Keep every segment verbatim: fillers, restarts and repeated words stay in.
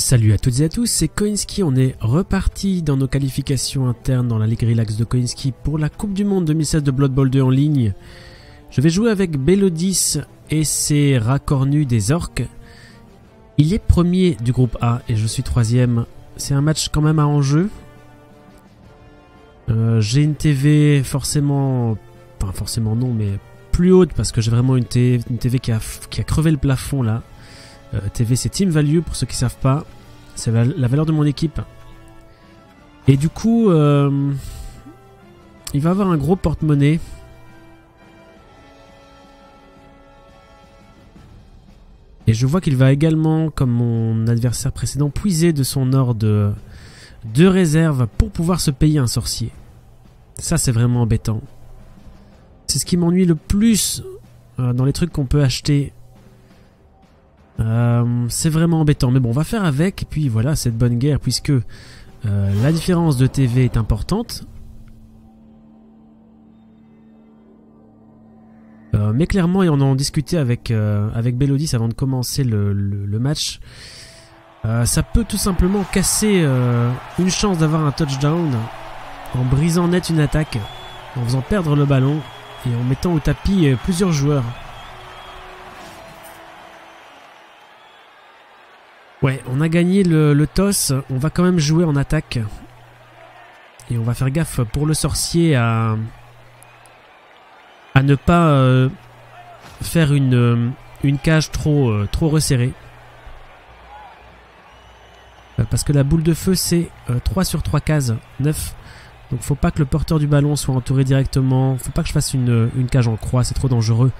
Salut à toutes et à tous, c'est Koinsky, on est reparti dans nos qualifications internes dans la Ligue Relax de Koinsky pour la Coupe du Monde deux mille seize de Blood Bowl deux en ligne. Je vais jouer avec Bellodice et ses rats cornus des orques. Il est premier du groupe A et je suis troisième. C'est un match quand même à enjeu. Euh, j'ai une T V forcément, enfin forcément non, mais plus haute parce que j'ai vraiment une T V, une T V qui a, qui a crevé le plafond là. Euh, T V c'est Team Value pour ceux qui ne savent pas, c'est la, la valeur de mon équipe. Et du coup, euh, il va avoir un gros porte-monnaie. Et je vois qu'il va également, comme mon adversaire précédent, puiser de son or de, de réserve pour pouvoir se payer un sorcier. Ça c'est vraiment embêtant. C'est ce qui m'ennuie le plus euh, dans les trucs qu'on peut acheter. Euh, c'est vraiment embêtant, mais bon, on va faire avec. Et puis voilà, cette bonne guerre, puisque euh, la différence de T V est importante. Euh, mais clairement, et on en discutait avec, euh, avec Bellodice avant de commencer le, le, le match, euh, ça peut tout simplement casser euh, une chance d'avoir un touchdown en brisant net une attaque, en faisant perdre le ballon et en mettant au tapis euh, plusieurs joueurs. Ouais, on a gagné le, le toss, on va quand même jouer en attaque. Et on va faire gaffe pour le sorcier à, à ne pas euh, faire une, une cage trop, euh, trop resserrée. Euh, parce que la boule de feu c'est euh, trois sur trois cases, neuf. Donc faut pas que le porteur du ballon soit entouré directement, faut pas que je fasse une, une cage en croix, c'est trop dangereux.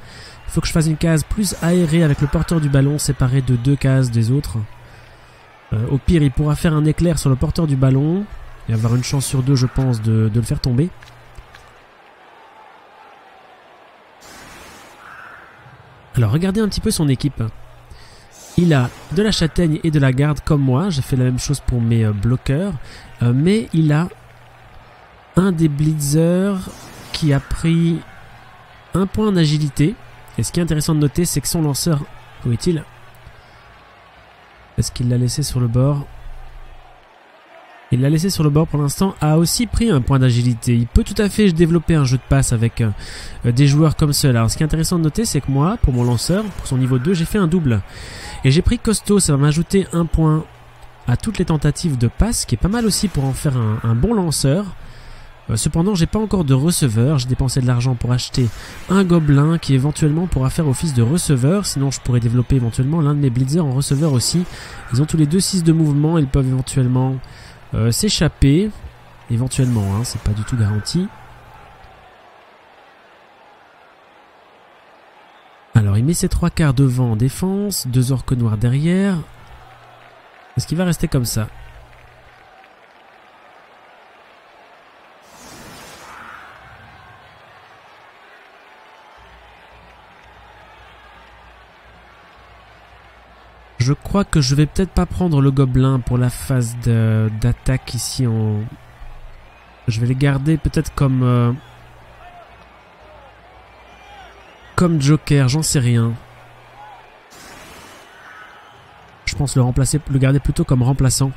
Faut que je fasse une case plus aérée avec le porteur du ballon séparé de deux cases des autres. Euh, au pire, il pourra faire un éclair sur le porteur du ballon et avoir une chance sur deux, je pense, de, de le faire tomber. Alors, regardez un petit peu son équipe. Il a de la châtaigne et de la garde comme moi. J'ai fait la même chose pour mes euh, bloqueurs. Euh, mais il a un des blitzers qui a pris un point d'agilité. Et ce qui est intéressant de noter, c'est que son lanceur... Où est-il ? Est-ce qu'il l'a laissé sur le bord? Il l'a laissé sur le bord pour l'instant, a aussi pris un point d'agilité. Il peut tout à fait développer un jeu de passe avec euh, des joueurs comme cela. Alors ce qui est intéressant de noter, c'est que moi, pour mon lanceur, pour son niveau deux, j'ai fait un double. Et j'ai pris costaud, ça va m'ajouter un point à toutes les tentatives de passe, qui est pas mal aussi pour en faire un, un bon lanceur. Euh, cependant, j'ai pas encore de receveur. J'ai dépensé de l'argent pour acheter un gobelin qui éventuellement pourra faire office de receveur. Sinon, je pourrais développer éventuellement l'un de mes blitzers en receveur aussi. Ils ont tous les deux six de mouvement. Ils peuvent éventuellement euh, s'échapper. Éventuellement, hein, c'est pas du tout garanti. Alors, il met ses trois quarts devant en défense. Deux orques noirs derrière. Est-ce qu'il va rester comme ça ? Je crois que je vais peut-être pas prendre le gobelin pour la phase d'attaque ici. En... Je vais les garder peut-être comme euh... comme joker, j'en sais rien. Je pense le remplacer, le garder plutôt comme remplaçant.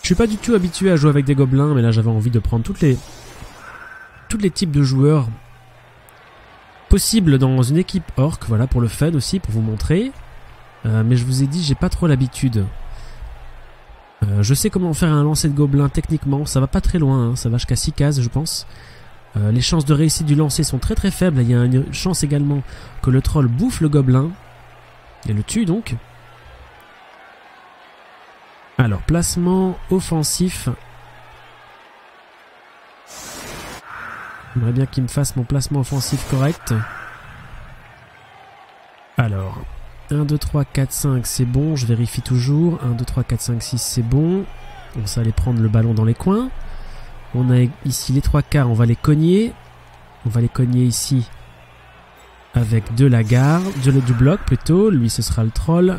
Je suis pas du tout habitué à jouer avec des gobelins, mais là j'avais envie de prendre toutes les tous les types de joueurs possible dans une équipe orc, voilà, pour le fun aussi, pour vous montrer. Euh, mais je vous ai dit, j'ai pas trop l'habitude. Euh, je sais comment faire un lancer de gobelin techniquement, ça va pas très loin, hein, ça va jusqu'à six cases je pense. Euh, les chances de réussite du lancer sont très très faibles, il y a une chance également que le troll bouffe le gobelin et le tue donc. Alors, placement offensif. J'aimerais bien qu'il me fasse mon placement offensif correct. Alors, un, deux, trois, quatre, cinq, c'est bon. Je vérifie toujours. un, deux, trois, quatre, cinq, six, c'est bon. On va aller prendre le ballon dans les coins. On a ici les trois quarts, on va les cogner. On va les cogner ici avec de la garde, de, du bloc plutôt. Lui, ce sera le troll.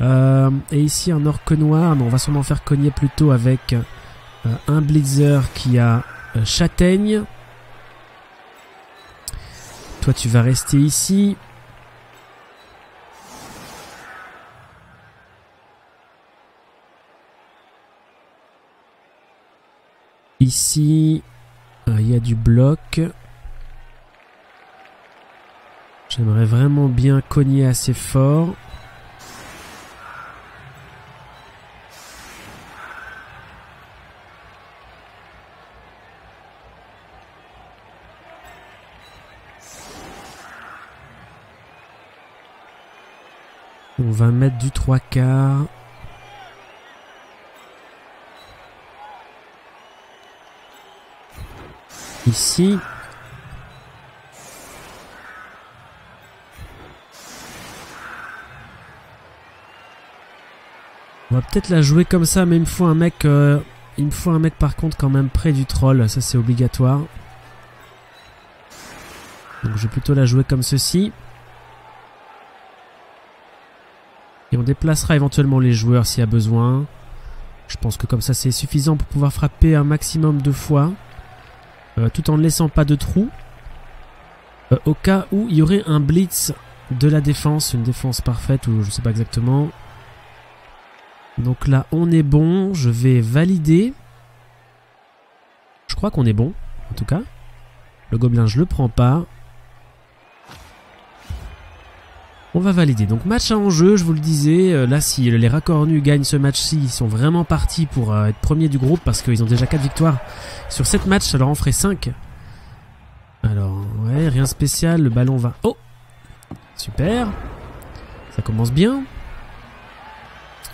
Euh, et ici, un orque noir. Mais on va sûrement faire cogner plutôt avec euh, un blitzer qui a euh, châtaigne. Toi, tu vas rester ici. Ici, il y a du bloc. J'aimerais vraiment bien cogner assez fort. On va mettre du trois quarts. Ici. On va peut-être la jouer comme ça, mais il me faut un mec, euh, il me faut un mec par contre quand même près du troll, ça c'est obligatoire. Donc je vais plutôt la jouer comme ceci. Et on déplacera éventuellement les joueurs s'il y a besoin. Je pense que comme ça c'est suffisant pour pouvoir frapper un maximum de fois. Euh, tout en ne laissant pas de trou. Euh, au cas où il y aurait un blitz de la défense. Une défense parfaite ou je ne sais pas exactement. Donc là on est bon. Je vais valider. Je crois qu'on est bon. En tout cas. Le gobelin je le prends pas. On va valider. Donc match à enjeu, je vous le disais. Là, si les raccords nus gagnent ce match-ci, ils sont vraiment partis pour être premiers du groupe parce qu'ils ont déjà quatre victoires sur sept matchs. Ça leur en ferait cinq. Alors, ouais, rien de spécial. Le ballon va... Oh! Super. Ça commence bien.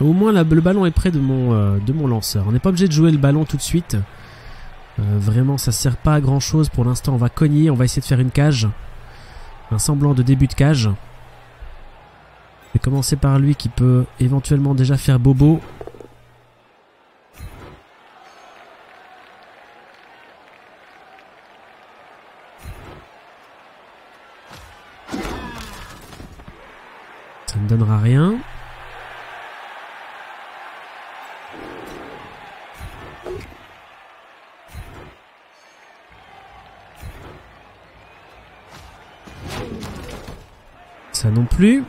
Au moins, la, le ballon est près de mon, euh, de mon lanceur. On n'est pas obligé de jouer le ballon tout de suite. Euh, vraiment, ça ne sert pas à grand-chose. Pour l'instant, on va cogner. On va essayer de faire une cage. Un semblant de début de cage. Je vais commencer par lui qui peut éventuellement déjà faire bobo. Ça ne donnera rien. Ça non plus.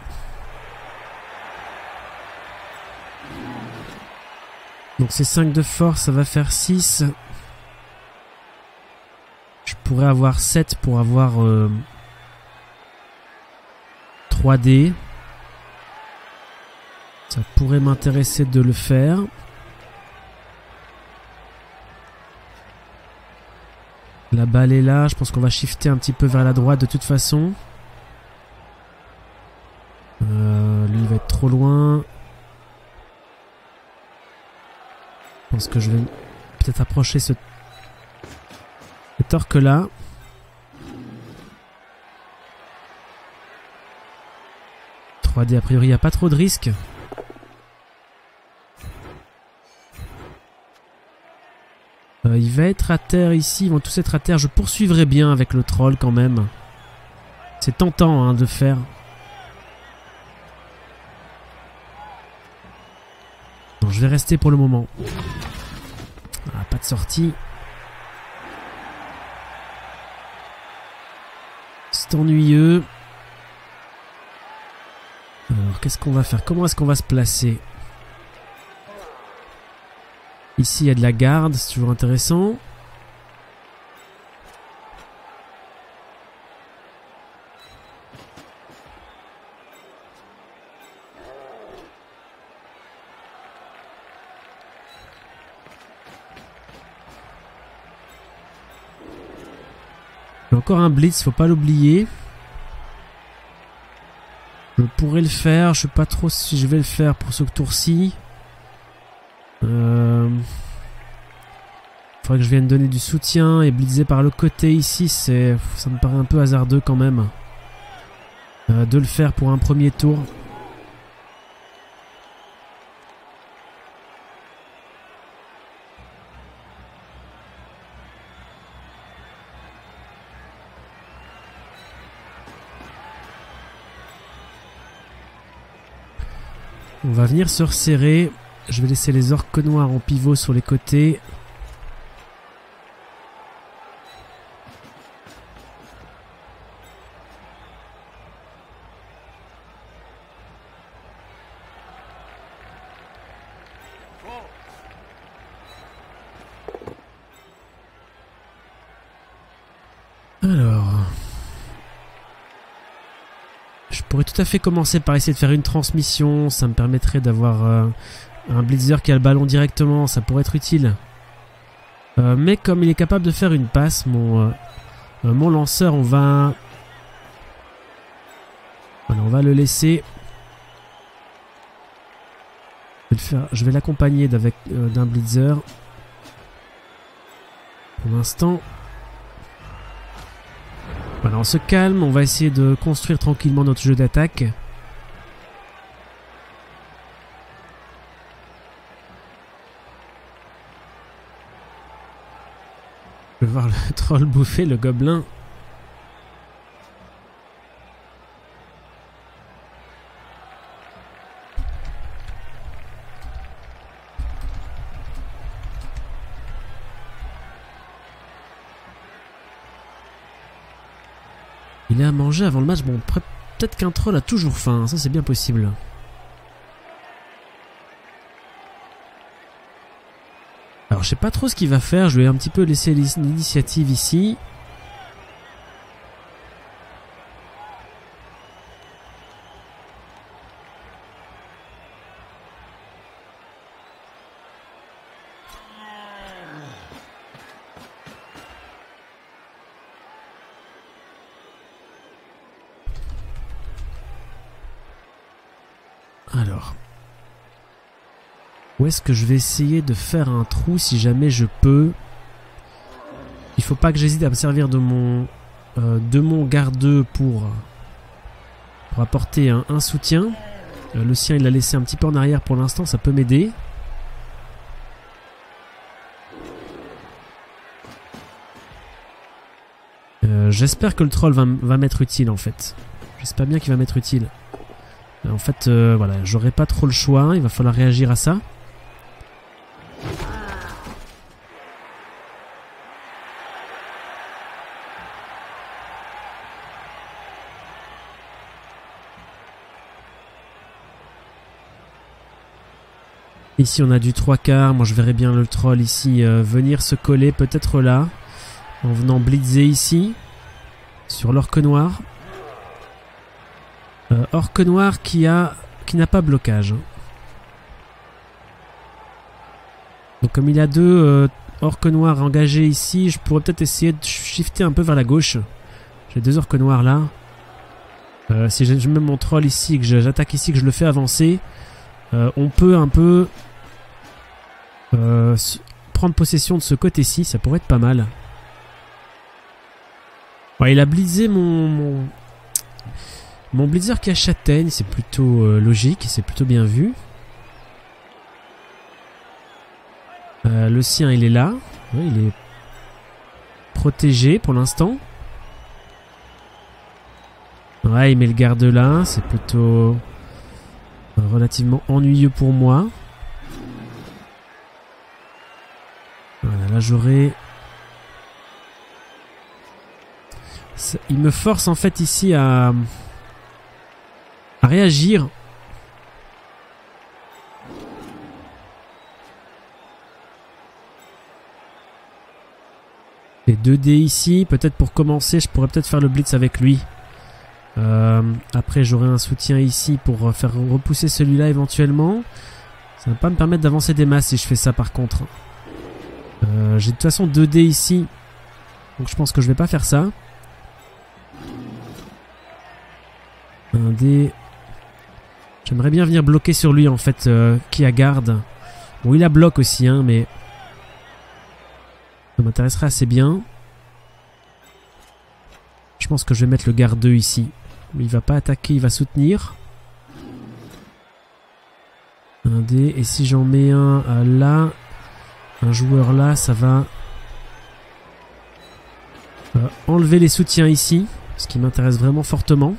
Donc c'est cinq de force, ça va faire six. Je pourrais avoir sept pour avoir euh, trois dés. Ça pourrait m'intéresser de le faire. La balle est là, je pense qu'on va shifter un petit peu vers la droite de toute façon. Euh, lui il va être trop loin. Je pense que je vais peut-être approcher ce, ce torque-là. trois dés, a priori, il n'y a pas trop de risques. Euh, il va être à terre ici, ils vont tous être à terre. Je poursuivrai bien avec le troll quand même. C'est tentant hein, de faire... Non, je vais rester pour le moment. Ah, pas de sortie. C'est ennuyeux. Alors, qu'est-ce qu'on va faire? Comment est-ce qu'on va se placer? Ici, il y a de la garde, c'est toujours intéressant. Encore un blitz, faut pas l'oublier. Je pourrais le faire, je sais pas trop si je vais le faire pour ce tour-ci. Euh... Faudrait que je vienne donner du soutien et blitzer par le côté ici, c'est, ça me paraît un peu hasardeux quand même euh, de le faire pour un premier tour. On va venir se resserrer. Je vais laisser les orques noirs en pivot sur les côtés. Alors... Je pourrais tout à fait commencer par essayer de faire une transmission. Ça me permettrait d'avoir euh, un blitzer qui a le ballon directement. Ça pourrait être utile. Euh, mais comme il est capable de faire une passe, mon, euh, mon lanceur, on va... Voilà, on va le laisser. Je vais le faire, je vais l'accompagner d'un euh, blitzer. Pour l'instant... Voilà, on se calme, on va essayer de construire tranquillement notre jeu d'attaque. Je vais voir le troll bouffer le gobelin. Il est à manger avant le match. Bon, peut-être qu'un troll a toujours faim. Ça, c'est bien possible. Alors, je sais pas trop ce qu'il va faire. Je vais un petit peu laisser l'initiative ici. Alors, où est-ce que je vais essayer de faire un trou si jamais je peux? Il faut pas que j'hésite à me servir de mon, euh, de mon gardeux pour, pour apporter un, un soutien. Euh, le sien, il l'a laissé un petit peu en arrière pour l'instant, ça peut m'aider. Euh, J'espère que le troll va, va m'être utile en fait. J'espère bien qu'il va m'être utile. En fait, euh, voilà, j'aurai pas trop le choix, il va falloir réagir à ça. Ici, on a du trois quarts, moi je verrai bien le troll ici euh, venir se coller, peut-être là, en venant blitzer ici, sur l'orque noir. Euh, orque noir qui a qui n'a pas blocage. Donc comme il a deux euh, orques noirs engagés ici, je pourrais peut-être essayer de shifter un peu vers la gauche. J'ai deux orques noirs là. Euh, si je mets mon troll ici, que j'attaque ici, que je le fais avancer, euh, on peut un peu euh, prendre possession de ce côté-ci. Ça pourrait être pas mal. Ouais, il a blitzé mon... mon... Mon blitzer qui a châtaigne, c'est plutôt euh, logique, c'est plutôt bien vu. Euh, le sien, il est là. Ouais, il est protégé pour l'instant. Ouais, il met le garde là. C'est plutôt euh, relativement ennuyeux pour moi. Voilà, là j'aurais... Il me force en fait ici à... à réagir. Et deux dés ici, peut-être pour commencer, je pourrais peut-être faire le blitz avec lui. Euh, après, j'aurai un soutien ici pour faire repousser celui-là éventuellement. Ça ne va pas me permettre d'avancer des masses si je fais ça par contre. Euh, j'ai de toute façon deux dés ici, donc je pense que je vais pas faire ça. Un dé... J'aimerais bien venir bloquer sur lui en fait, euh, qui a garde. Bon, il la bloque aussi, hein, mais ça m'intéresserait assez bien. Je pense que je vais mettre le garde deux ici. Il va pas attaquer, il va soutenir. Un dé, et si j'en mets un euh, là, un joueur là, ça va euh, enlever les soutiens ici, ce qui m'intéresse vraiment fortement.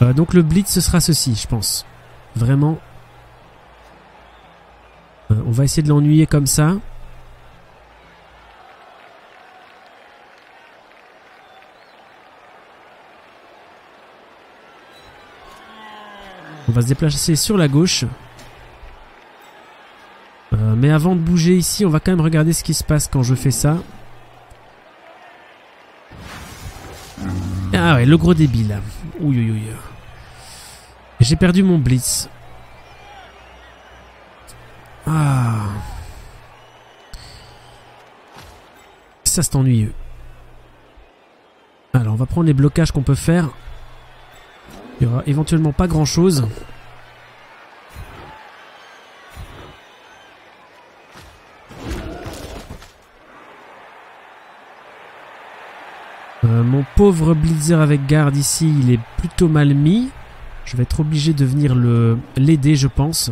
Euh, donc le blitz, ce sera ceci, je pense. Vraiment. Euh, on va essayer de l'ennuyer comme ça. On va se déplacer sur la gauche. Euh, mais avant de bouger ici, on va quand même regarder ce qui se passe quand je fais ça. Ah ouais, le gros débile. Ouh, ouh, ouh. J'ai perdu mon blitz. Ah. Ça, c'est ennuyeux. Alors, on va prendre les blocages qu'on peut faire. Il y aura éventuellement pas grand-chose. Euh, mon pauvre blitzer avec garde ici, il est plutôt mal mis. Je vais être obligé de venir le l'aider, je pense.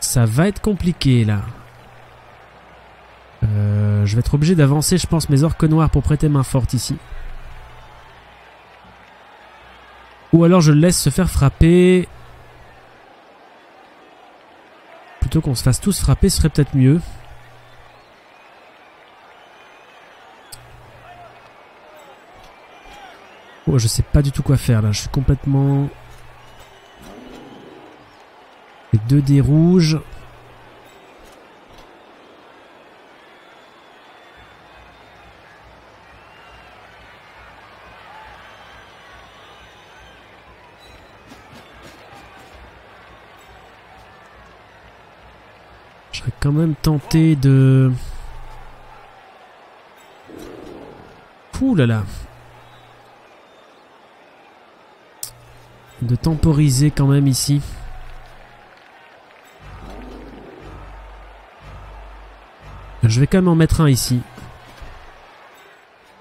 Ça va être compliqué, là. Euh, je vais être obligé d'avancer, je pense, mes orques noirs pour prêter main forte ici. Ou alors je le laisse se faire frapper. Plutôt qu'on se fasse tous frapper, ce serait peut-être mieux. Oh, je sais pas du tout quoi faire là, je suis complètement... Les deux dés rouges. Je serais quand même tenté de... Ouh là là. De temporiser quand même ici. Je vais quand même en mettre un ici.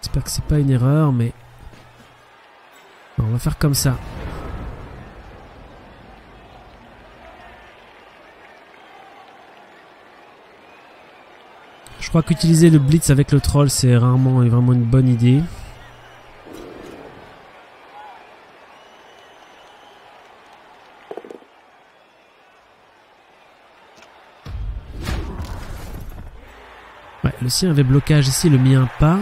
J'espère que c'est pas une erreur, mais... Non, on va faire comme ça. Je crois qu'utiliser le blitz avec le troll, c'est rarement et vraiment une bonne idée. Le sien avait blocage ici, le mien pas.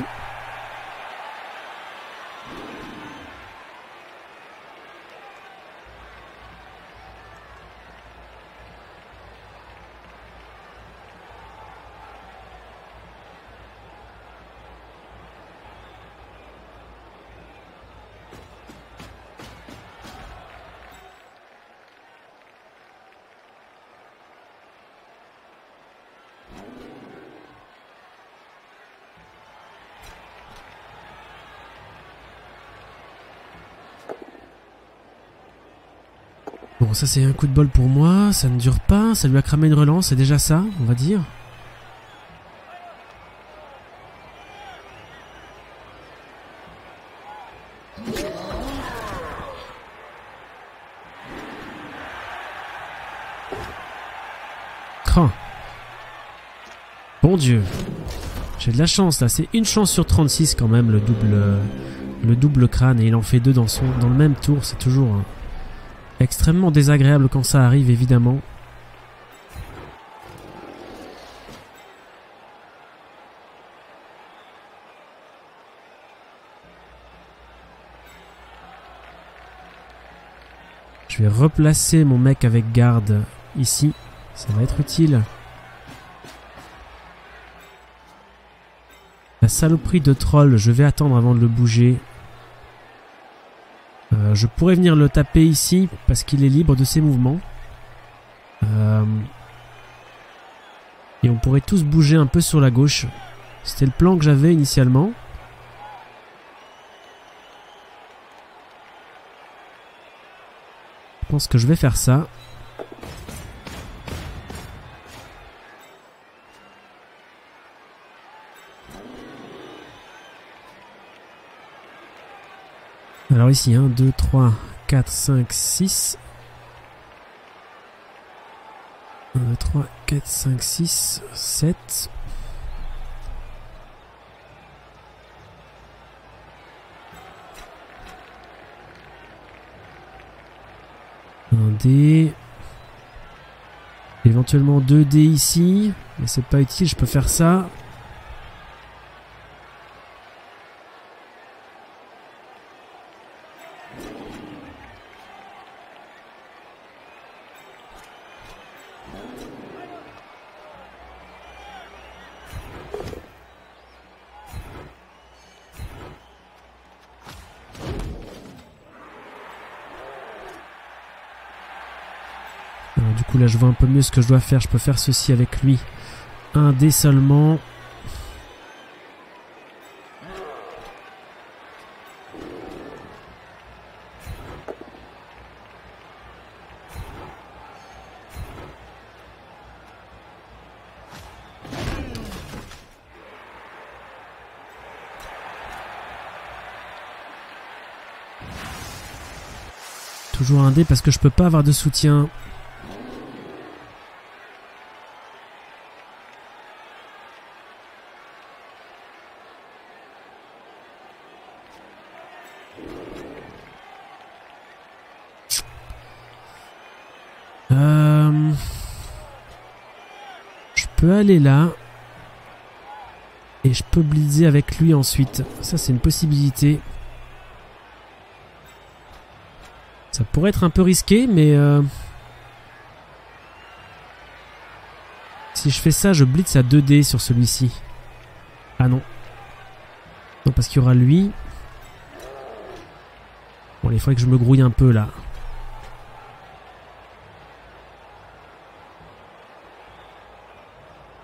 Bon, ça c'est un coup de bol pour moi, ça ne dure pas, ça lui a cramé une relance, c'est déjà ça, on va dire. Cran. Bon Dieu. J'ai de la chance là, c'est une chance sur trente-six quand même, le double, le double crâne, et il en fait deux dans, son, dans le même tour, c'est toujours... Hein. Extrêmement désagréable quand ça arrive, évidemment. Je vais replacer mon mec avec garde ici. Ça va être utile. La saloperie de troll, je vais attendre avant de le bouger. Euh, je pourrais venir le taper ici parce qu'il est libre de ses mouvements. Euh... Et on pourrait tous bouger un peu sur la gauche. C'était le plan que j'avais initialement. Je pense que je vais faire ça. Alors ici, un, deux, trois, quatre, cinq, six. un, deux, trois, quatre, cinq, six, sept. un dé. Éventuellement deux dés ici. Mais c'est pas utile, je peux faire ça. Alors, du coup là je vois un peu mieux ce que je dois faire. Je peux faire ceci avec lui. Un dé seulement. Toujours un dé parce que je peux pas avoir de soutien. Euh... Je peux aller là. Et je peux blitzer avec lui ensuite. Ça c'est une possibilité. Ça pourrait être un peu risqué, mais euh... si je fais ça, je blitz à deux dés sur celui-ci. Ah non. Non, parce qu'il y aura lui. Bon, il faudrait que je me grouille un peu, là.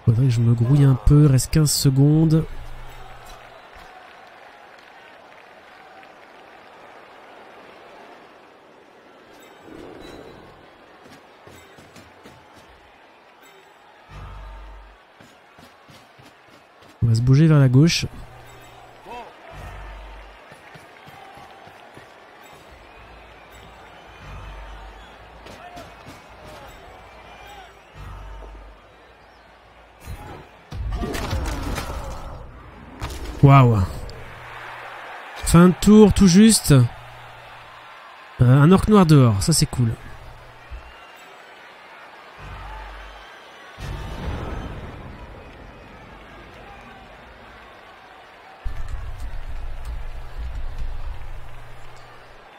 Il faudrait que je me grouille un peu, il reste quinze secondes. On va se bouger vers la gauche. Waouh. Fin de tour, tout juste. Euh, un orc noir dehors, ça c'est cool.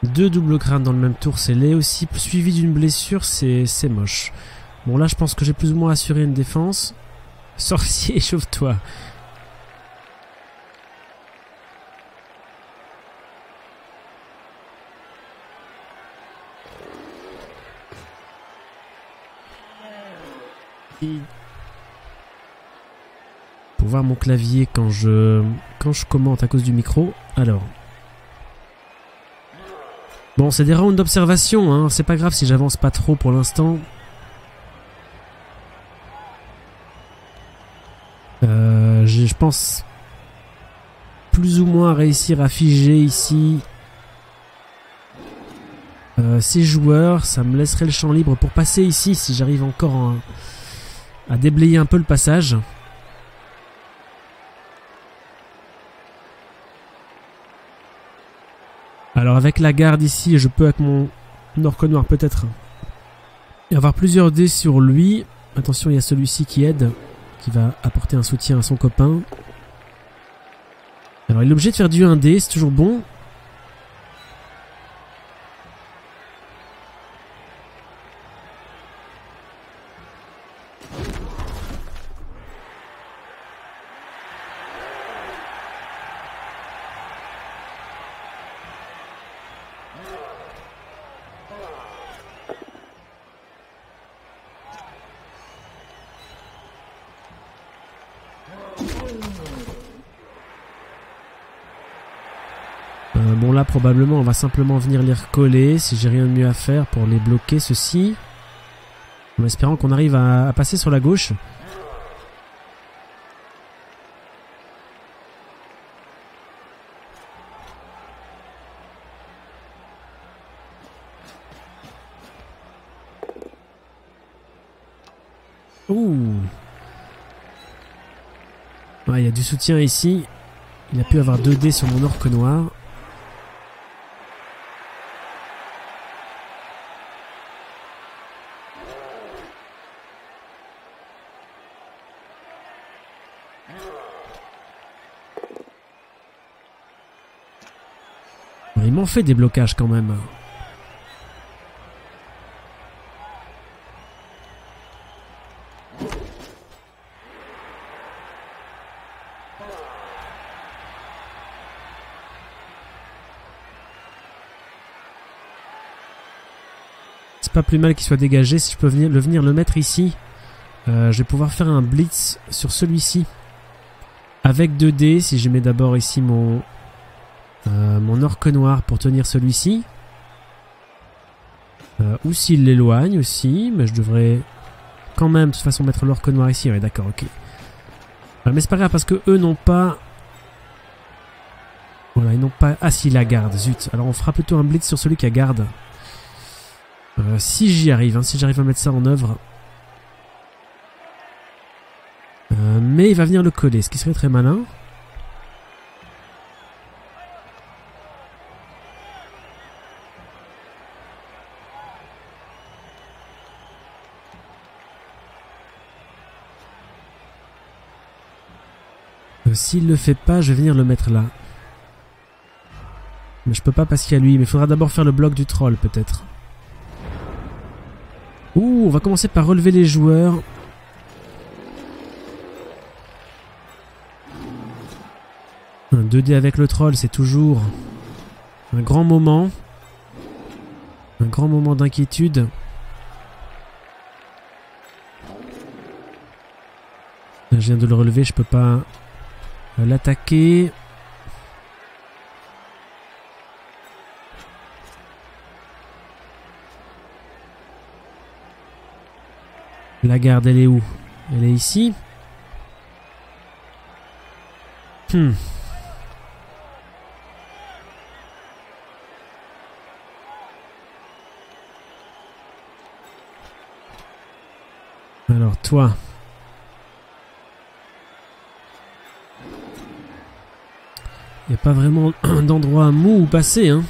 Deux doubles crânes dans le même tour, c'est laid aussi. Suivi d'une blessure, c'est moche. Bon, là, je pense que j'ai plus ou moins assuré une défense. Sorcier, échauffe-toi. Pour voir mon clavier quand je, quand je commente à cause du micro. Alors... Bon, c'est des rounds d'observation, hein. C'est pas grave si j'avance pas trop pour l'instant. Euh, je pense plus ou moins réussir à figer ici euh, ces joueurs. Ça me laisserait le champ libre pour passer ici si j'arrive encore en, à déblayer un peu le passage. Alors avec la garde ici, je peux avec mon orc noir peut-être avoir plusieurs dés sur lui. Attention, il y a celui-ci qui aide, qui va apporter un soutien à son copain. Alors il est obligé de faire du un dé, c'est toujours bon. Bon là probablement on va simplement venir les recoller si j'ai rien de mieux à faire pour les bloquer ceci. En espérant qu'on arrive à, à passer sur la gauche. Ouh. Ouais, il y a du soutien ici. Il a pu avoir deux dés sur mon orque noir. Il m'en fait des blocages quand même. C'est pas plus mal qu'il soit dégagé. Si je peux venir le, venir le mettre ici, euh, je vais pouvoir faire un blitz sur celui-ci. Avec deux dés, si je mets d'abord ici mon, euh, mon orque noir pour tenir celui-ci. Euh, ou s'il l'éloigne aussi, mais je devrais quand même de toute façon mettre l'orque noir ici. Ouais, d'accord, ok. Euh, mais c'est pas grave parce que eux n'ont pas... Voilà, ils n'ont pas... Ah si, la garde, zut. Alors on fera plutôt un blitz sur celui qui a garde. Euh, si j'y arrive, hein, si j'arrive à mettre ça en œuvre. Euh, mais il va venir le coller, ce qui serait très malin. S'il le fait pas, je vais venir le mettre là. Mais je peux pas passer à lui. Mais il faudra d'abord faire le bloc du troll, peut-être. Ouh, on va commencer par relever les joueurs. Un deux dés avec le troll, c'est toujours un grand moment. Un grand moment d'inquiétude. Je viens de le relever, je peux pas... l'attaquer. La garde, elle est où? Elle est ici. Hmm. Alors toi... Il n'y a pas vraiment d'endroit mou où passer, hein.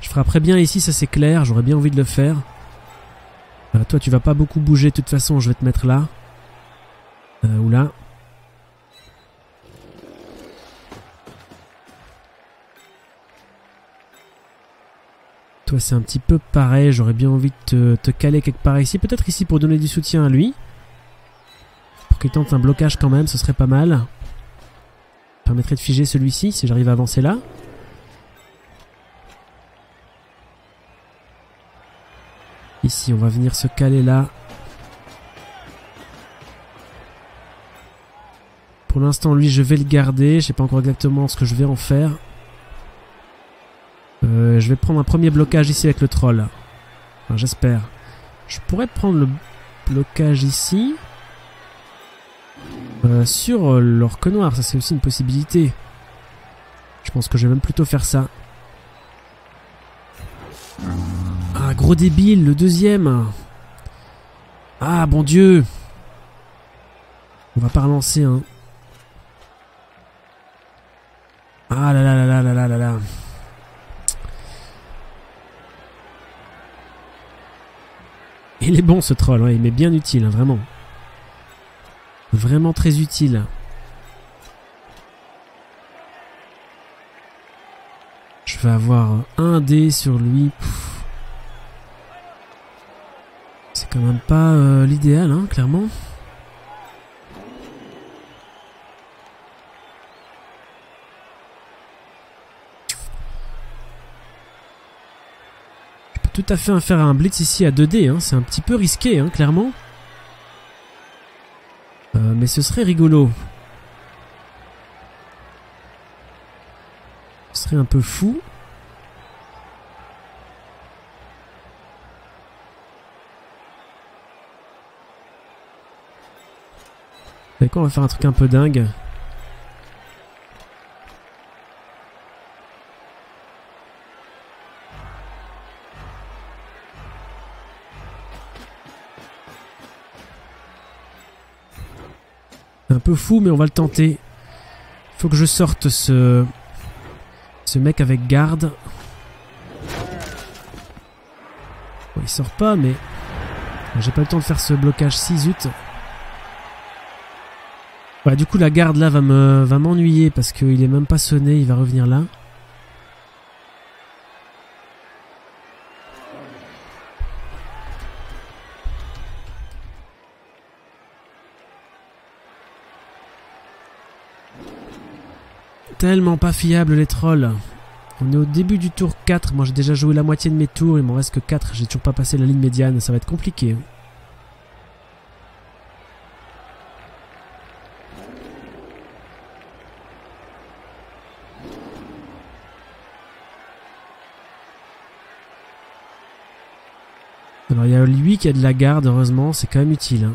Je frapperais bien ici, ça c'est clair. J'aurais bien envie de le faire. Euh, toi, tu vas pas beaucoup bouger. De toute façon, je vais te mettre là. Euh, ou là. Toi, c'est un petit peu pareil. J'aurais bien envie de te, te caler quelque part ici. Peut-être ici pour donner du soutien à lui. Qu'il tente un blocage quand même, ce serait pas mal. Permettrait de figer celui-ci si j'arrive à avancer là. Ici, on va venir se caler là. Pour l'instant, lui, je vais le garder. Je sais pas encore exactement ce que je vais en faire. Euh, je vais prendre un premier blocage ici avec le troll. Enfin, j'espère. Je pourrais prendre le blocage ici. Euh, sur l'orque noir, ça c'est aussi une possibilité. Je pense que je vais même plutôt faire ça. Ah, gros débile, le deuxième. Ah, bon Dieu. On va pas relancer, hein. Ah là là là là là là là. Il est bon ce troll, ouais, il est bien utile, hein, vraiment. Vraiment très utile. Je vais avoir un dé sur lui. C'est quand même pas euh, l'idéal, hein, clairement. Je peux tout à fait faire un blitz ici à deux dés, hein. C'est un petit peu risqué, hein, clairement. Euh, mais ce serait rigolo. Ce serait un peu fou. D'accord, on va faire un truc un peu dingue. Un peu fou, mais on va le tenter. Faut que je sorte ce ce mec avec garde. Bon, il sort pas, mais j'ai pas le temps de faire ce blocage. Si, zut. Ouais, du coup la garde là va me va m'ennuyer parce qu'il est même pas sonné. Il va revenir là. tellement pas fiables les trolls. On est au début du tour quatre. Moi j'ai déjà joué la moitié de mes tours. Il m'en reste que quatre. J'ai toujours pas passé la ligne médiane. Ça va être compliqué. Alors il y a lui qui a de la garde, heureusement, c'est quand même utile. Hein.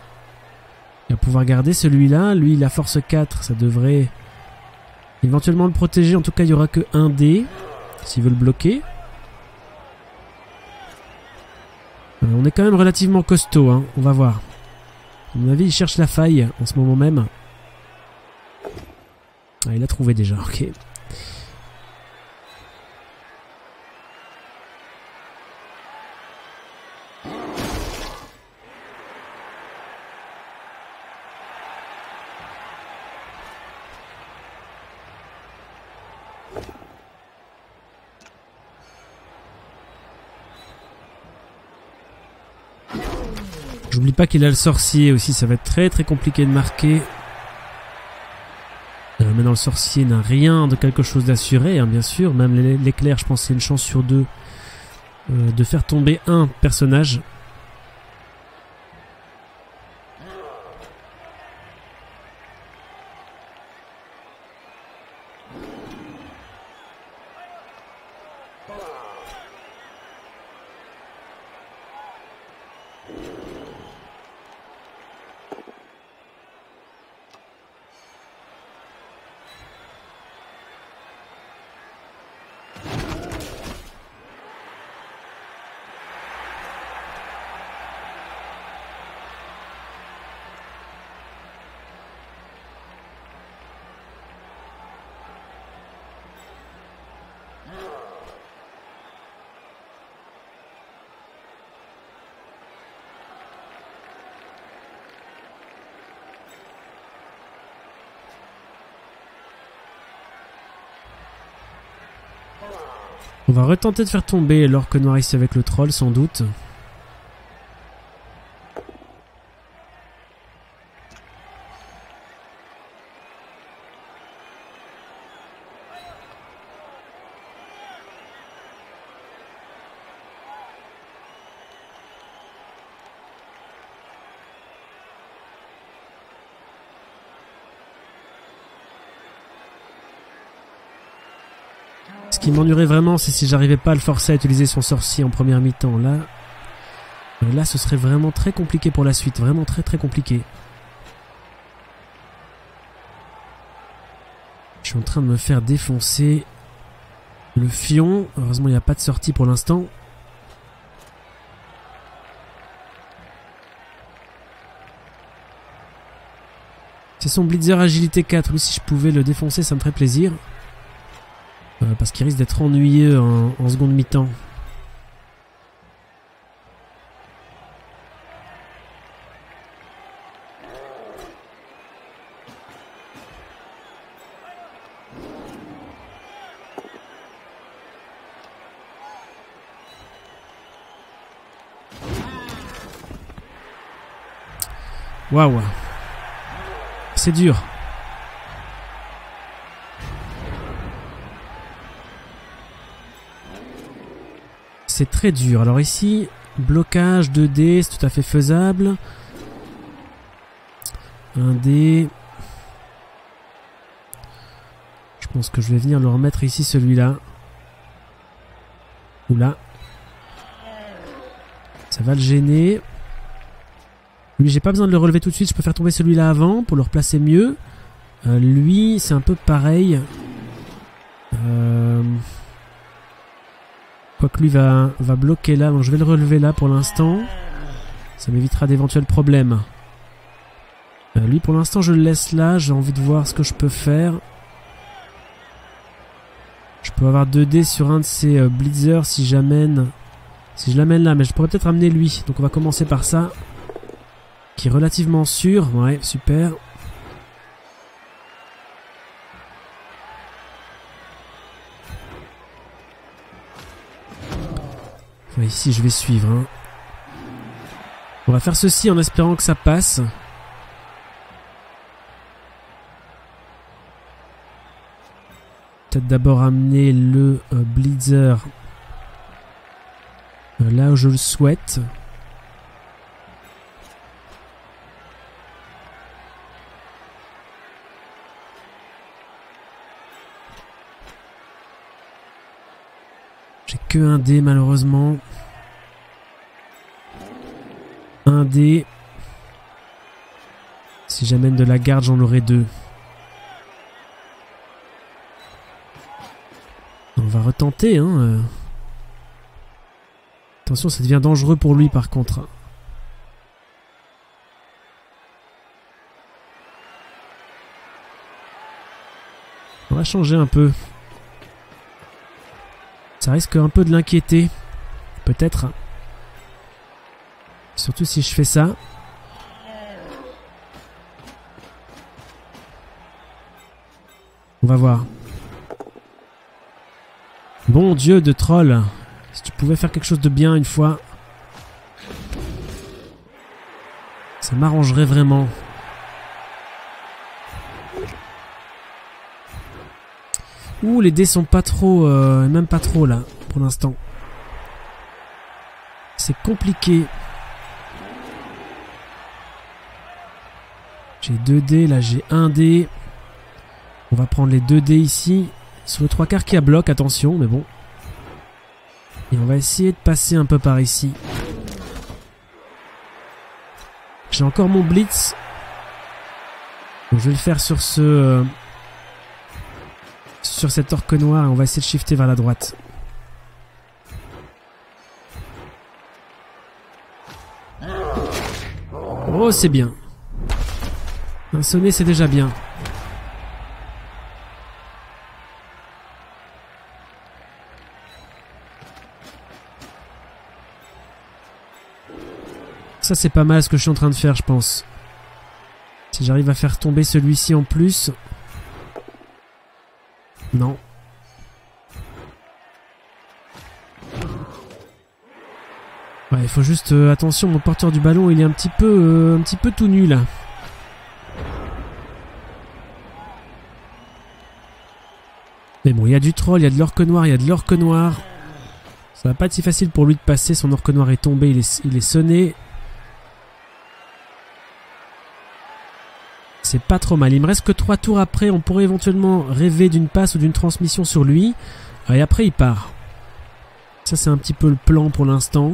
Il va pouvoir garder celui-là. Lui, il a force quatre, ça devrait éventuellement le protéger. En tout cas, il n'y aura que un dé, s'il veut le bloquer. Alors, on est quand même relativement costaud, hein. On va voir. À mon avis, il cherche la faille en ce moment même. Ah, il l'a trouvé déjà, ok. J'oublie pas qu'il a le sorcier aussi, ça va être très très compliqué de marquer. Euh, maintenant le sorcier n'a rien de quelque chose d'assuré, hein, bien sûr. Même l'éclair, je pense c'est une chance sur deux euh, de faire tomber un personnage. On va retenter de faire tomber l'orque noir ici avec le troll, sans doute. Ce qui m'ennuierait vraiment, c'est si j'arrivais pas à le forcer à utiliser son sorcier en première mi-temps. Là, là, ce serait vraiment très compliqué pour la suite. Vraiment très très compliqué. Je suis en train de me faire défoncer le fion. Heureusement, il n'y a pas de sortie pour l'instant. C'est son blitzer agilité quatre. Oui, si je pouvais le défoncer, ça me ferait plaisir. Euh, parce qu'il risque d'être ennuyeux en, en seconde mi-temps. Waouh, c'est dur. C'est très dur. Alors ici, blocage deux dés, c'est tout à fait faisable. un dé. Je pense que je vais venir le remettre ici, celui-là. Ou là. Ça va le gêner. Lui, j'ai pas besoin de le relever tout de suite. Je peux faire tomber celui-là avant pour le replacer mieux. Euh, lui, c'est un peu pareil. Euh... Quoique lui va, va bloquer là, donc je vais le relever là pour l'instant. Ça m'évitera d'éventuels problèmes. Euh, lui pour l'instant je le laisse là, j'ai envie de voir ce que je peux faire. Je peux avoir deux dés sur un de ces euh, blitzers si j'amène... Si je l'amène là, mais je pourrais peut-être amener lui. Donc on va commencer par ça. Qui est relativement sûr, ouais super. Ici je vais suivre. Hein. On va faire ceci en espérant que ça passe. peut-être d'abord amener le euh, Blitzer euh, là où je le souhaite. J'ai que un dé malheureusement. Un dé. Si j'amène de la garde, j'en aurai deux. On va retenter, hein. Attention, ça devient dangereux pour lui par contre. On va changer un peu. Ça risque un peu de l'inquiéter. Peut-être. Surtout si je fais ça. On va voir. Bon Dieu de troll. Si tu pouvais faire quelque chose de bien une fois. Ça m'arrangerait vraiment. Ouh, les dés sont pas trop... Euh, même pas trop là, pour l'instant. C'est compliqué. J'ai deux dés, là j'ai un dé. On va prendre les deux dés ici. Sur le trois quarts qui a bloc, attention, mais bon. Et on va essayer de passer un peu par ici. J'ai encore mon blitz. Donc, je vais le faire sur ce... Euh, sur cet orque noir et on va essayer de shifter vers la droite. Oh, c'est bien. Un sonnet, c'est déjà bien. Ça, c'est pas mal ce que je suis en train de faire, je pense. Si j'arrive à faire tomber celui-ci en plus... Non. Ouais, il faut juste... Euh, attention, mon porteur du ballon, il est un petit peu, euh, un petit peu tout nu, là. Mais bon, il y a du troll, il y a de l'orque noir, il y a de l'orque noir. Ça va pas être si facile pour lui de passer. Son orque noir est tombé, il est, il est sonné. C'est pas trop mal. Il me reste que trois tours après. On pourrait éventuellement rêver d'une passe ou d'une transmission sur lui. Et après, il part. Ça, c'est un petit peu le plan pour l'instant.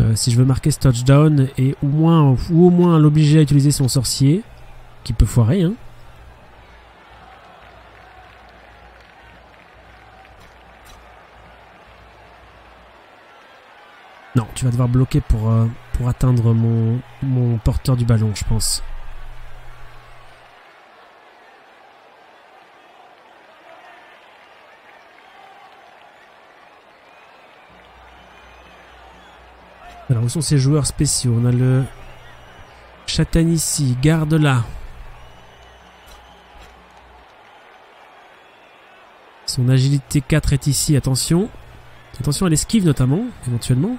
Euh, si je veux marquer ce touchdown et au moins, ou au moins l'obliger à utiliser son sorcier, qui peut foirer, hein. Non, tu vas devoir bloquer pour, euh, pour atteindre mon, mon porteur du ballon, je pense. Alors où sont ces joueurs spéciaux? On a le châtaigne ici, garde là. Son agilité quatre est ici, attention. Attention à l'esquive notamment, éventuellement.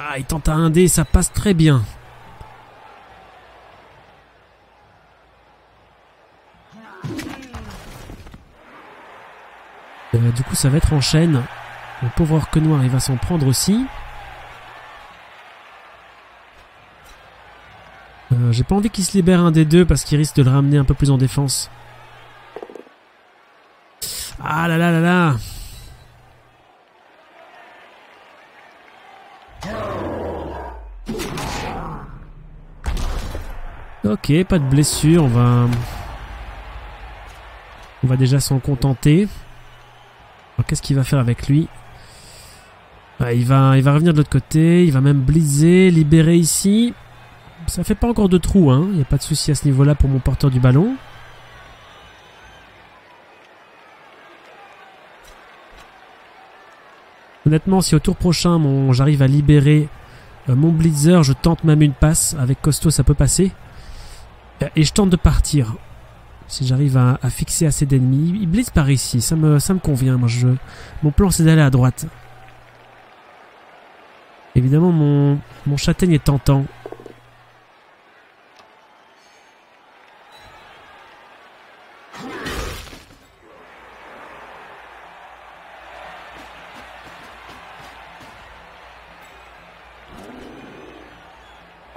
Ah, il tente à un dé, ça passe très bien. Euh, du coup ça va être en chaîne. Le pauvre orque noir il va s'en prendre aussi. Euh, J'ai pas envie qu'il se libère un des deux parce qu'il risque de le ramener un peu plus en défense. Ah là là là là. Ok, pas de blessure, on va... On va déjà s'en contenter. Alors qu'est-ce qu'il va faire avec lui? Ah, il, va, il va revenir de l'autre côté, il va même blitzer, libérer ici. Ça fait pas encore de trou, hein. Il n'y a pas de souci à ce niveau-là pour mon porteur du ballon. Honnêtement, si au tour prochain j'arrive à libérer euh, mon blitzer, je tente même une passe. Avec Costo, ça peut passer. Et je tente de partir. Si j'arrive à, à fixer assez d'ennemis. Il blitz par ici, ça me, ça me convient. Moi, je, mon plan c'est d'aller à droite. Évidemment, mon, mon châtaigne est tentant.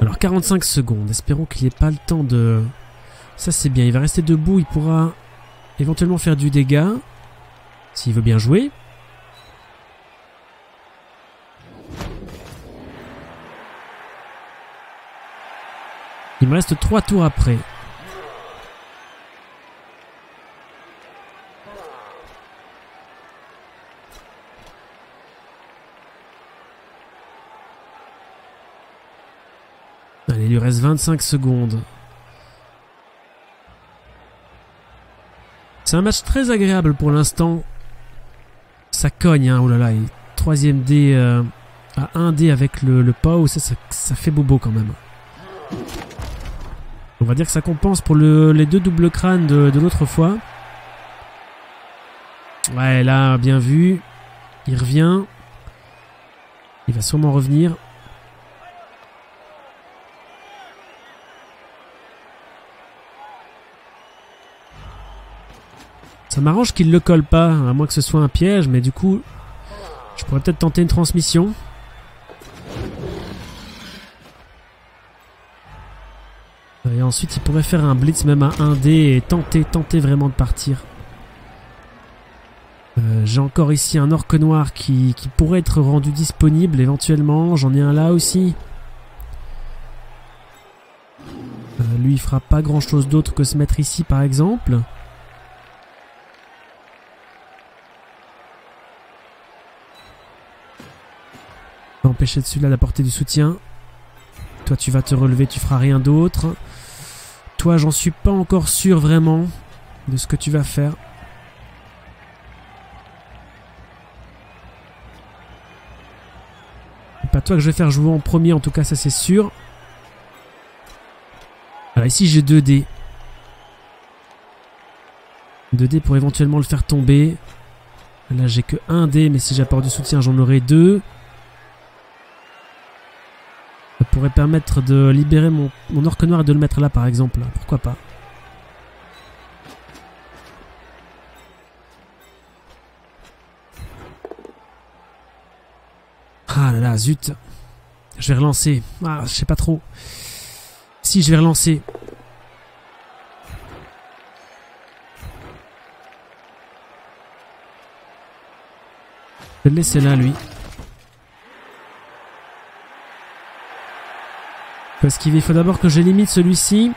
Alors, quarante-cinq secondes. Espérons qu'il n'y ait pas le temps de... Ça, c'est bien. Il va rester debout. Il pourra éventuellement faire du dégât. S'il veut bien jouer. Il me reste trois tours après. Allez, il lui reste vingt-cinq secondes. C'est un match très agréable pour l'instant. Ça cogne, hein, oh là là, et troisième dé euh, à un dé avec le, le P A O, ça, ça, ça fait bobo quand même. On va dire que ça compense pour le, les deux doubles crânes de, de l'autre fois. Ouais, là, bien vu. Il revient. Il va sûrement revenir. Ça m'arrange qu'il ne le colle pas, à moins que ce soit un piège, mais du coup, je pourrais peut-être tenter une transmission. Et ensuite, il pourrait faire un blitz même à un dé et tenter, tenter vraiment de partir. Euh, J'ai encore ici un orque noir qui, qui pourrait être rendu disponible éventuellement. J'en ai un là aussi. Euh, lui, il fera pas grand-chose d'autre que se mettre ici, par exemple. Empêcher celui-là d'apporter du soutien. Toi, tu vas te relever, tu feras rien d'autre. Toi, j'en suis pas encore sûr vraiment de ce que tu vas faire. C'est pas toi que je vais faire jouer en premier, en tout cas, ça c'est sûr. Alors ici, j'ai deux dés. deux dés pour éventuellement le faire tomber. Là, j'ai que un dé, mais si j'apporte du soutien, j'en aurai deux. Pourrait permettre de libérer mon, mon orque noir et de le mettre là par exemple, pourquoi pas. Ah là là, zut. Je vais relancer. Ah, je sais pas trop. Si, je vais relancer. Je vais le laisser là, lui. Parce qu'il faut d'abord que je limite celui-ci.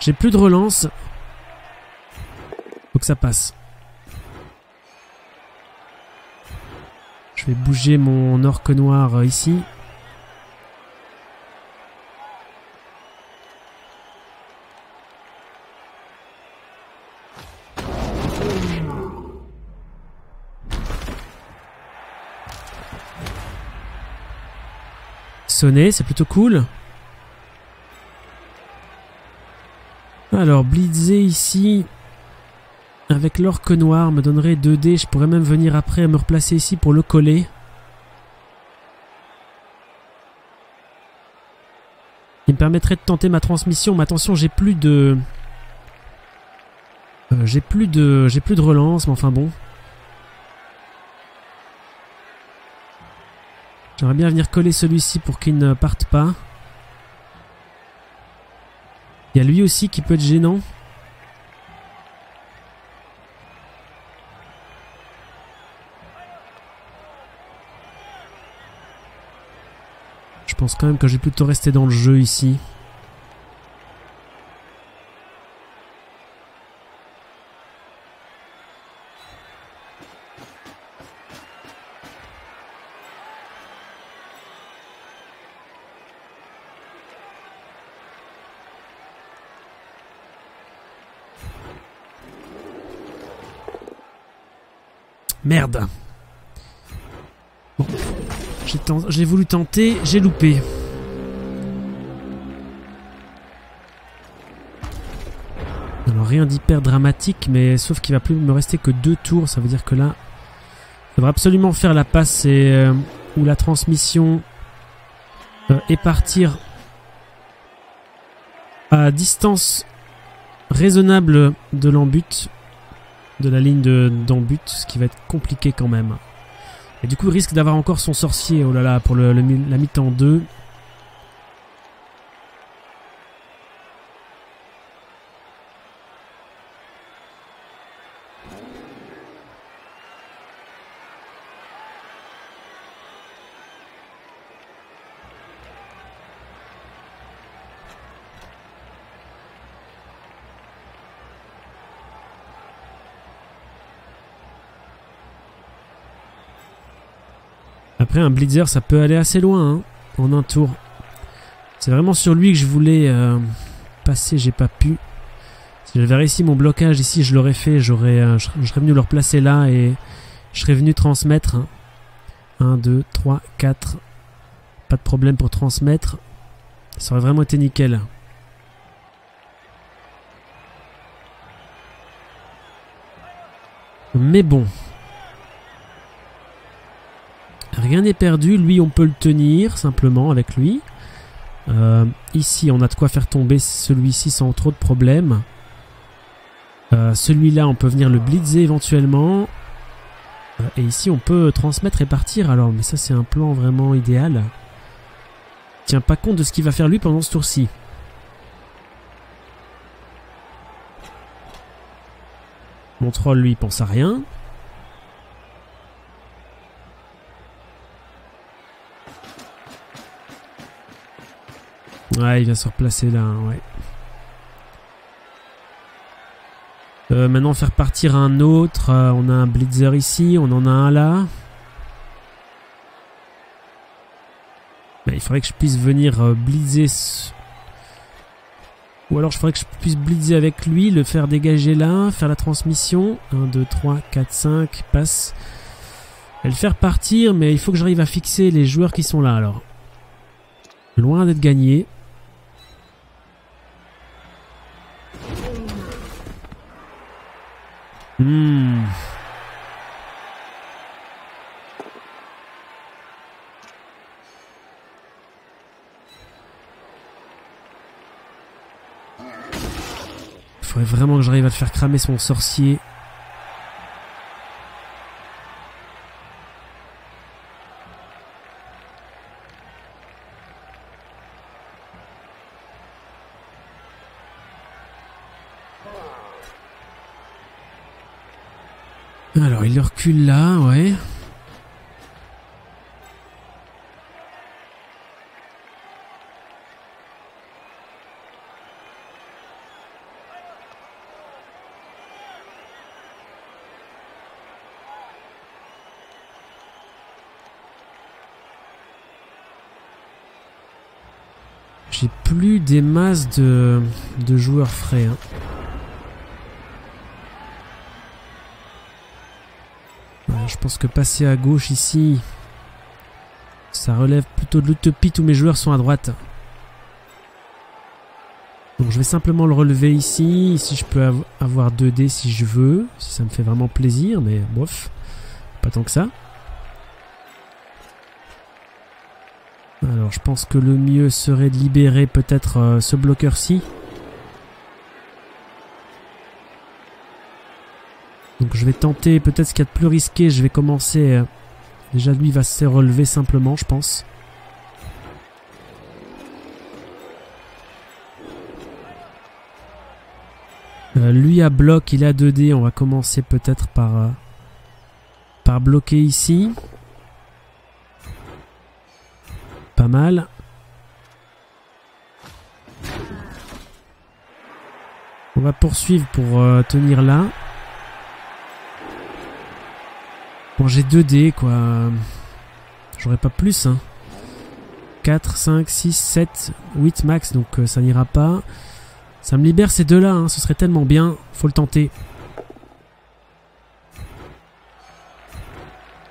J'ai plus de relance. Faut que ça passe. Je vais bouger mon orque noir ici. Sonner, c'est plutôt cool. Alors, blitzer ici, avec l'orque noir, me donnerait deux dés. Je pourrais même venir après me replacer ici pour le coller. Il me permettrait de tenter ma transmission. Mais attention, j'ai plus de... Euh, j'ai plus de... J'ai plus de relance, mais enfin bon. J'aimerais bien venir coller celui-ci pour qu'il ne parte pas. Il y a lui aussi qui peut être gênant. Je pense quand même que je vais plutôt rester dans le jeu ici. Merde. Bon. J'ai voulu tenter, j'ai loupé. Alors rien d'hyper dramatique, mais sauf qu'il va plus me rester que deux tours. Ça veut dire que là, il faudra absolument faire la passe et euh, où la transmission euh, est partir à distance raisonnable de l'embut, de la ligne d'embut, de, ce qui va être compliqué quand même. Et du coup, il risque d'avoir encore son sorcier, oh là là, pour le, le, la mi-temps deux. Après, un blitzer, ça peut aller assez loin, hein, en un tour. C'est vraiment sur lui que je voulais euh, passer, j'ai pas pu. Si j'avais réussi mon blocage ici, je l'aurais fait, j'aurais, euh, je serais venu le replacer là et je serais venu transmettre. un, deux, trois, quatre. Pas de problème pour transmettre. Ça aurait vraiment été nickel. Mais bon... Rien n'est perdu, lui on peut le tenir simplement avec lui. Euh, ici on a de quoi faire tomber celui-ci sans trop de problème. Euh, celui-là on peut venir le blitzer éventuellement. Euh, et ici on peut transmettre et partir alors, mais ça c'est un plan vraiment idéal. Il tient pas compte de ce qu'il va faire lui pendant ce tour-ci. Mon troll lui pense à rien. Ouais, il vient se replacer là, hein, ouais. Euh, maintenant, faire partir un autre. Euh, on a un blitzer ici, on en a un là. Mais il faudrait que je puisse venir euh, blitzer. Ce... Ou alors, il faudrait que je puisse blitzer avec lui, le faire dégager là, faire la transmission. un, deux, trois, quatre, cinq, passe. Et le faire partir, mais il faut que j'arrive à fixer les joueurs qui sont là, alors. Loin d'être gagné. Hmm. Il faudrait vraiment que j'arrive à le faire cramer son sorcier. Alors, il le recule là, ouais. J'ai plus des masses de, de joueurs frais, hein. Je pense que passer à gauche ici, ça relève plutôt de l'utopie, tous mes joueurs sont à droite. Donc je vais simplement le relever ici, ici je peux avoir deux dés si je veux, si ça me fait vraiment plaisir, mais bof, pas tant que ça. Alors je pense que le mieux serait de libérer peut-être ce bloqueur-ci. Donc je vais tenter peut-être ce qu'il y a de plus risqué, je vais commencer, euh, déjà lui va se relever simplement je pense. Euh, lui à bloc, il a deux dés, on va commencer peut-être par, euh, par bloquer ici. Pas mal. On va poursuivre pour euh, tenir là. Bon, j'ai deux dés, quoi. J'aurais pas plus, hein. quatre, cinq, six, sept, huit max, donc euh, ça n'ira pas. Ça me libère ces deux-là, hein. Ce serait tellement bien. Faut le tenter.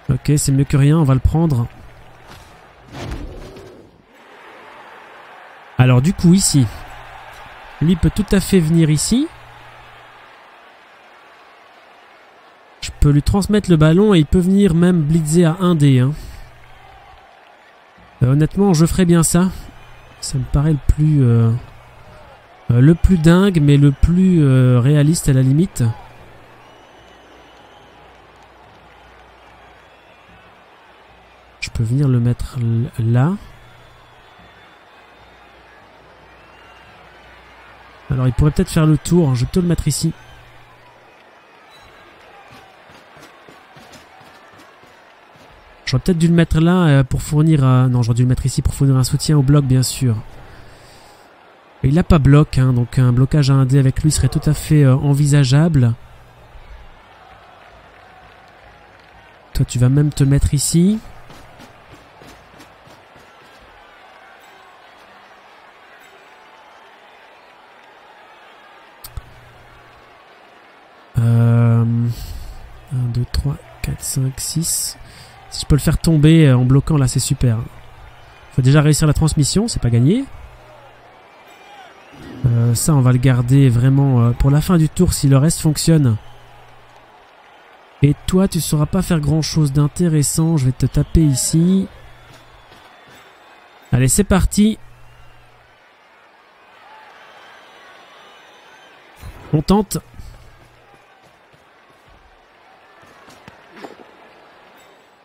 Ok, c'est mieux que rien, on va le prendre. Alors, du coup, ici. Lui peut tout à fait venir ici. Je peux lui transmettre le ballon et il peut venir même blitzer à un dé. Hein. Euh, honnêtement, je ferais bien ça. Ça me paraît le plus... Euh, euh, le plus dingue, mais le plus euh, réaliste à la limite. Je peux venir le mettre là. Alors, il pourrait peut-être faire le tour. Je vais plutôt le mettre ici. J'aurais peut-être dû le mettre là pour fournir... À... Non, j'aurais dû le mettre ici pour fournir un soutien au bloc, bien sûr. Et il n'a pas bloc, hein, donc un blocage à un dé avec lui serait tout à fait euh, envisageable. Toi, tu vas même te mettre ici. Euh... un, deux, trois, quatre, cinq, six... Si je peux le faire tomber en bloquant, là, c'est super. Faut déjà réussir la transmission, c'est pas gagné. Euh, ça, on va le garder vraiment pour la fin du tour si le reste fonctionne. Et toi, tu sauras pas faire grand-chose d'intéressant. Je vais te taper ici. Allez, c'est parti. On tente.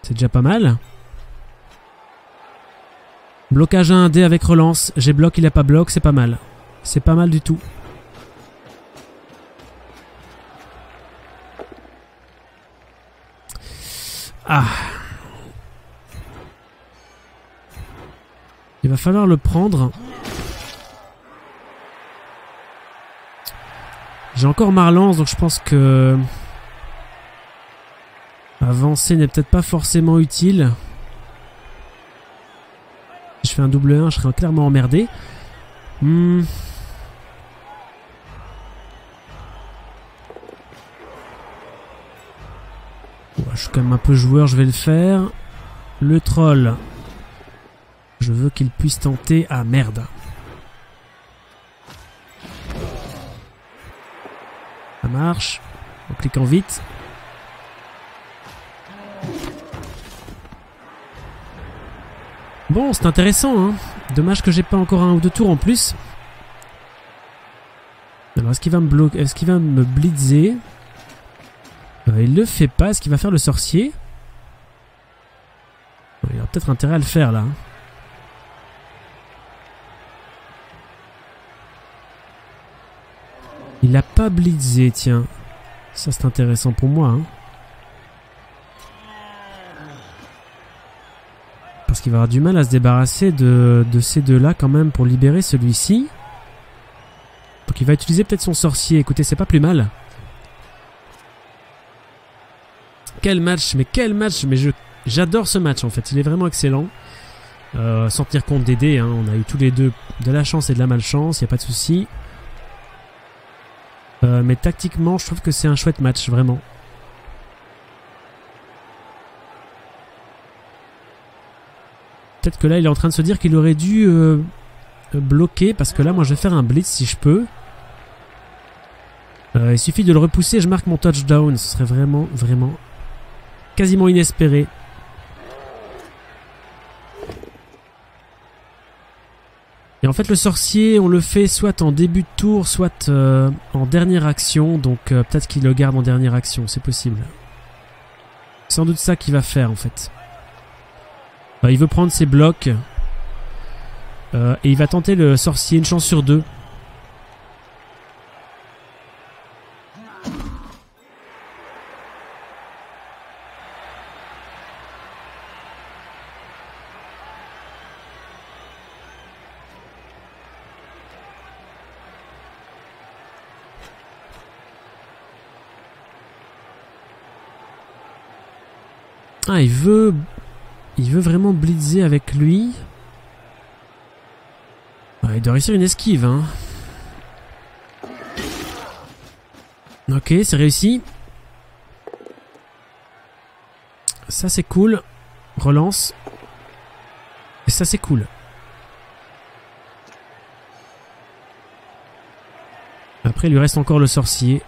C'est déjà pas mal. Blocage à un dé avec relance. J'ai bloc, il a pas bloc, c'est pas mal. C'est pas mal du tout. Ah. Il va falloir le prendre. J'ai encore ma relance, donc je pense que... Avancer n'est peut-être pas forcément utile. Si je fais un double un, je serais clairement emmerdé. Hmm. Ouais, je suis quand même un peu joueur, je vais le faire. Le troll. Je veux qu'il puisse tenter... Ah merde. Ça marche. En cliquant vite. Bon, c'est intéressant, hein. Dommage que j'ai pas encore un ou deux tours en plus. Alors, est-ce qu'il va me bloquer? Est-ce qu'il va me blitzer? euh, Il le fait pas. Est-ce qu'il va faire le sorcier? Il a peut-être intérêt à le faire, là. Il a pas blitzé, tiens. Ça, c'est intéressant pour moi, hein. Parce qu'il va avoir du mal à se débarrasser de, de ces deux-là quand même pour libérer celui-ci. Donc il va utiliser peut-être son sorcier. Écoutez, c'est pas plus mal. Quel match, mais quel match, mais je j'adore ce match en fait. Il est vraiment excellent. Euh, sans tenir compte des dés, hein, on a eu tous les deux de la chance et de la malchance, il n'y a pas de souci. Euh, mais tactiquement, je trouve que c'est un chouette match, vraiment. Peut-être que là, il est en train de se dire qu'il aurait dû euh, bloquer. Parce que là, moi, je vais faire un blitz si je peux. Euh, il suffit de le repousser. Je marque mon touchdown. Ce serait vraiment, vraiment... quasiment inespéré. Et en fait, le sorcier, on le fait soit en début de tour, soit euh, en dernière action. Donc, euh, peut-être qu'il le garde en dernière action. C'est possible. C'est sans doute ça qu'il va faire, en fait. Il veut prendre ses blocs. Euh, et il va tenter le sorcier, une chance sur deux. Ah, il veut... Il veut vraiment blitzer avec lui. Ouais, il doit réussir une esquive. Hein. Ok, c'est réussi. Ça, c'est cool. Relance. Et ça, c'est cool. Après, il lui reste encore le sorcier.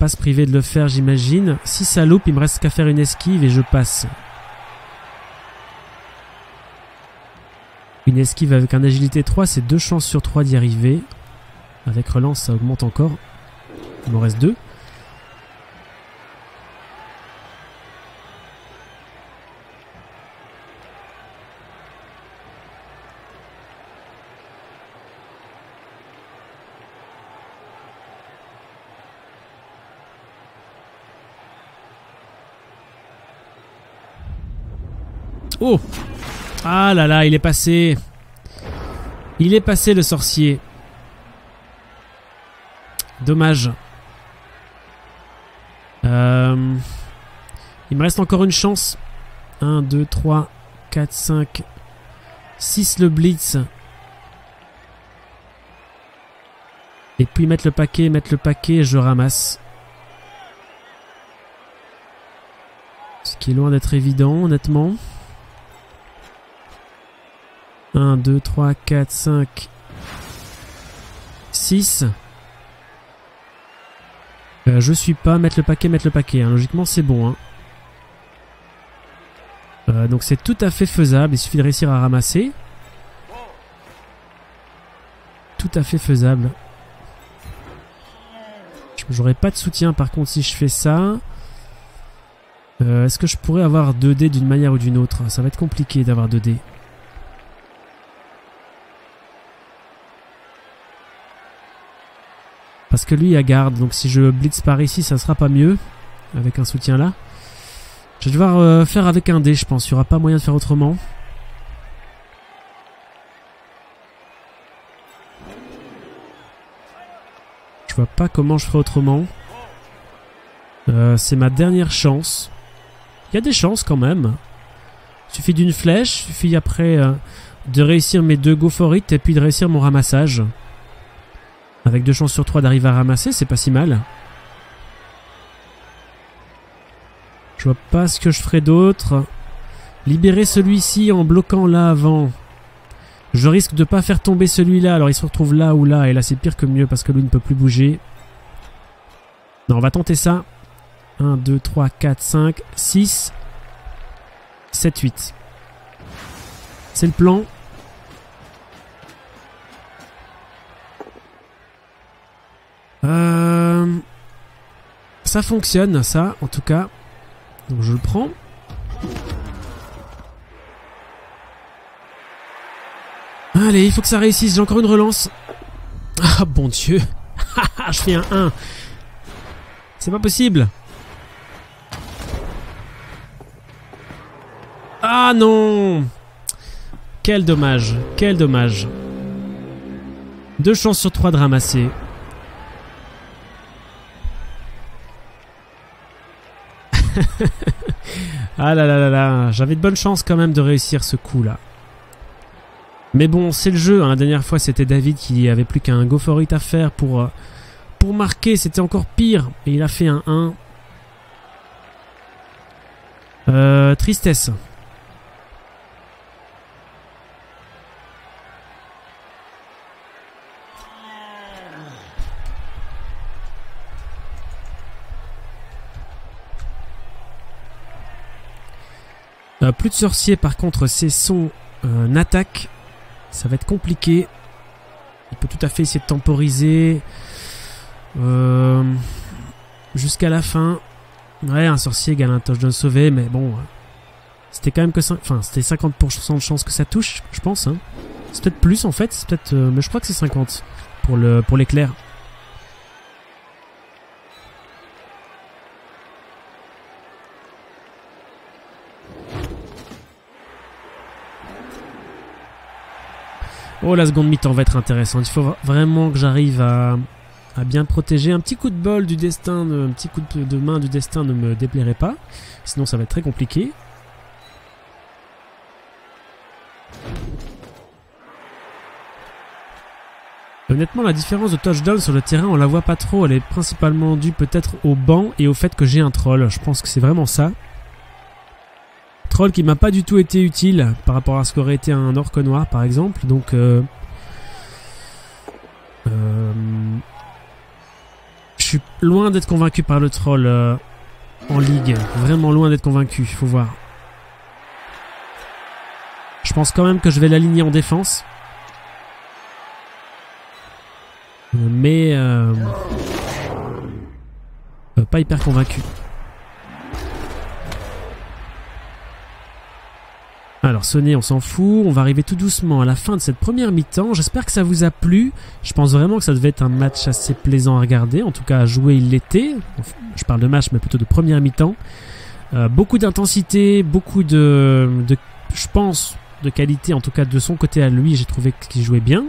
pas se priver de le faire, j'imagine. Si ça loupe, il me reste qu'à faire une esquive et je passe. Une esquive avec un agilité trois, c'est deux chances sur trois d'y arriver. Avec relance, ça augmente encore. Il m'en reste deux. Oh! Ah là là, il est passé. Il est passé le sorcier. Dommage. Euh... Il me reste encore une chance. un, deux, trois, quatre, cinq, six le blitz. Et puis mettre le paquet, mettre le paquet, je ramasse. Ce qui est loin d'être évident, honnêtement. un, deux, trois, quatre, cinq, six. Euh, je suis pas. Mettre le paquet, mettre le paquet. Hein. Logiquement, c'est bon. Hein. Euh, donc, c'est tout à fait faisable. Il suffit de réussir à ramasser. Tout à fait faisable. J'aurais pas de soutien, par contre, si je fais ça. Euh, Est-ce que je pourrais avoir deux dés d'une manière ou d'une autre? Ça va être compliqué d'avoir deux dés. Parce que lui, il a garde. Donc si je blitz par ici, ça sera pas mieux. Avec un soutien là. Je vais devoir euh, faire avec un dé, je pense. Il n'y aura pas moyen de faire autrement. Je vois pas comment je ferai autrement. Euh, C'est ma dernière chance. Il y a des chances quand même. Il suffit d'une flèche. Il suffit après euh, de réussir mes deux go for it. Et puis de réussir mon ramassage. Avec deux chances sur trois d'arriver à ramasser, c'est pas si mal. Je vois pas ce que je ferai d'autre. Libérer celui-ci en bloquant là avant. Je risque de pas faire tomber celui-là. Alors il se retrouve là ou là. Et là c'est pire que mieux parce que lui ne peut plus bouger. Non, on va tenter ça. un, deux, trois, quatre, cinq, six, sept, huit. C'est le plan. Euh, ça fonctionne, ça, en tout cas. Donc je le prends. Allez, il faut que ça réussisse. J'ai encore une relance. Ah, bon Dieu. Je fais un un. C'est pas possible. Ah non. Quel dommage. Quel dommage. Deux chances sur trois de ramasser. Ah là là là là, j'avais de bonnes chances quand même de réussir ce coup là. Mais bon, c'est le jeu, hein. La dernière fois c'était David qui avait plus qu'un go for it à faire pour, euh, pour marquer, c'était encore pire. Et il a fait un un. Euh, tristesse. Euh, plus de sorcier par contre, c'est son euh, attaque. Ça va être compliqué. Il peut tout à fait essayer de temporiser. Euh, Jusqu'à la fin. Ouais, un sorcier égale un touch de sauver, mais bon. C'était quand même que cinq... Enfin, c'était cinquante pour cent de chance que ça touche, je pense. Hein. C'est peut-être plus en fait. Peut-être, euh, mais je crois que c'est cinquante pour le pour l'éclair. Oh, la seconde mi-temps va être intéressante. Il faut vraiment que j'arrive à, à bien protéger. Un petit coup de bol du destin, un petit coup de main du destin ne me déplairait pas. Sinon, ça va être très compliqué. Honnêtement, la différence de touchdown sur le terrain, on la voit pas trop. Elle est principalement due peut-être au banc et au fait que j'ai un troll. Je pense que c'est vraiment ça. Troll qui m'a pas du tout été utile par rapport à ce qu'aurait été un orque noir par exemple, donc euh, euh, je suis loin d'être convaincu par le troll euh, en ligue. Vraiment loin d'être convaincu, faut voir. Je pense quand même que je vais l'aligner en défense. Mais... Euh, euh, pas hyper convaincu. Alors Sonné, on s'en fout. On va arriver tout doucement à la fin de cette première mi-temps. J'espère que ça vous a plu. Je pense vraiment que ça devait être un match assez plaisant à regarder. En tout cas, à jouer, il l'était. Enfin, je parle de match, mais plutôt de première mi-temps. Euh, beaucoup d'intensité, beaucoup de, de... Je pense de qualité, en tout cas de son côté à lui. J'ai trouvé qu'il jouait bien.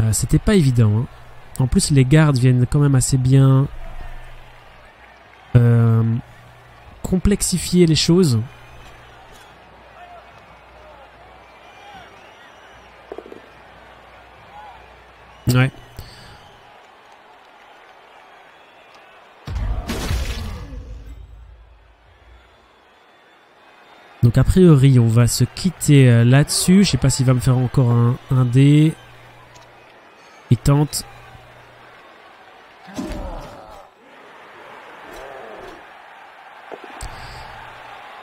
Euh, C'était pas évident. Hein. En plus, les gardes viennent quand même assez bien... Euh, complexifier les choses. Ouais. Donc a priori on va se quitter là-dessus. Je sais pas s'il va me faire encore un, un dé. Il tente.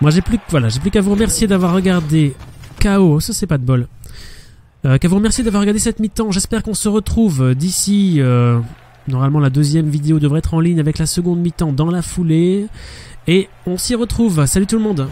Moi j'ai plus voilà, j'ai plus qu'à vous remercier d'avoir regardé K O. Ça c'est pas de bol. Euh, qu'à vous remercier d'avoir regardé cette mi-temps. J'espère qu'on se retrouve d'ici... Euh, normalement, la deuxième vidéo devrait être en ligne avec la seconde mi-temps dans la foulée. Et on s'y retrouve. Salut tout le monde!